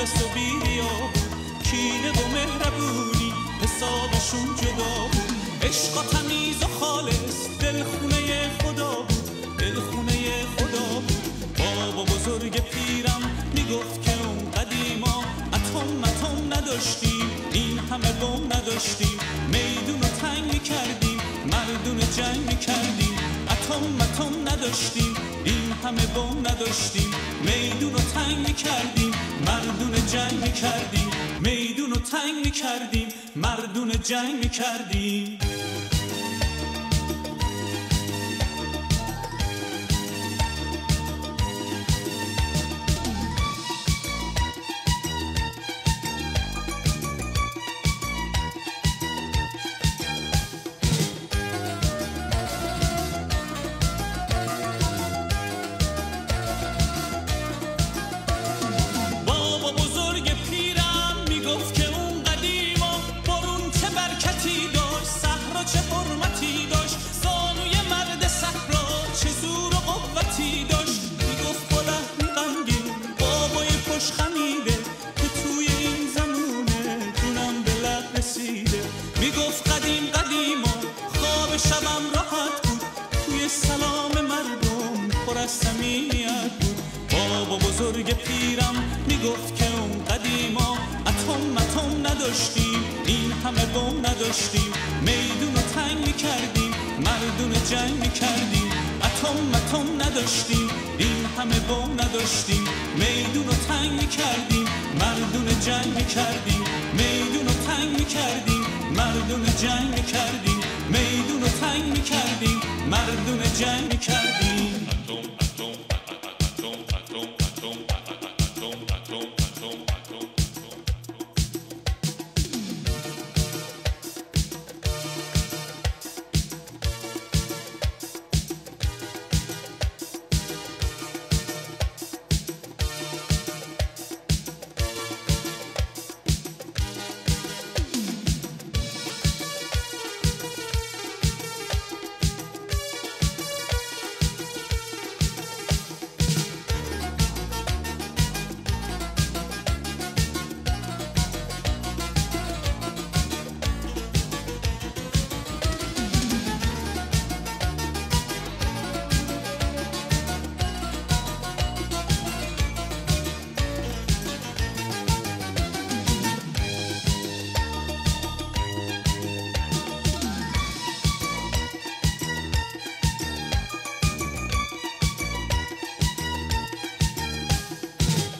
خالص و بی‌ریاب، کینه و مهربونی حسابشون جدا بود. عشق و تمیز و خالص دلخونه خدا بود، دلخونه خدا بود. بابا بزرگ پیرم میگفت که اون قدیما اتم نداشتیم، این همه بم نداشتیم، میدون رو تنگ میکردیم، مردون رو جنگ میکردیم. اتم نداشتیم، این همه بم نداشتیم، میدون رو تنگ میکردیم، مردون رو جنگ میکردیم، میدون رو تنگ میکردیم، مردون رو جنگ میکردیم. بابا بزرگ پیرم میگفت که اون قدیما اتم نداشتیم، این همه بم نداشتیم، میدون رو تنگ میکردیم، مردون رو جنگ میکردیم. اتم نداشتیم، این همه بم نداشتیم، میدون رو تنگ میکردیم، مردون رو جنگ میکردیم، میدون رو تنگ میکردیم، مردون رو جنگ میکردیم، میدون رو تنگ میکردیم، مردون رو جنگ میکردیم.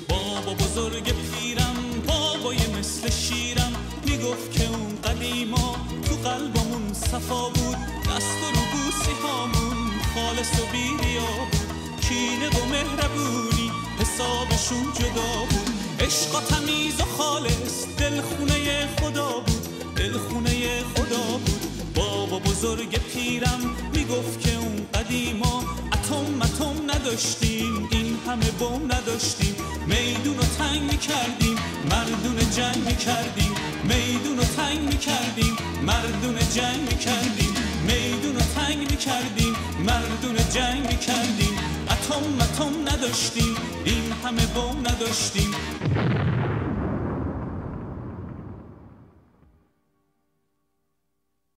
بابا بزرگ پیرم بابای مثل شیرم میگفت که اون قدیما تو قلبمون صفا بود، دست و رو بوسی هامون خالص و بی‌ریا بود، کینه و مهربونی حسابشون جدا بود. عشق و تمیز و خالص دلخونه خدا بود، دلخونه خدا بود. بابا بزرگ پیرم میگفت که اون قدیما اتم نداشتیم، این همه بم نداشتیم، میدون رو تنگ میکردیم، مردون رو جنگ میکردیم، میدون رو تنگ میکردیم، مردون رو جنگ میکردیم، میدون رو تنگ میکردیم، مردون رو جنگ میکردیم. اتم نداشتیم، این همه بم نداشتیم.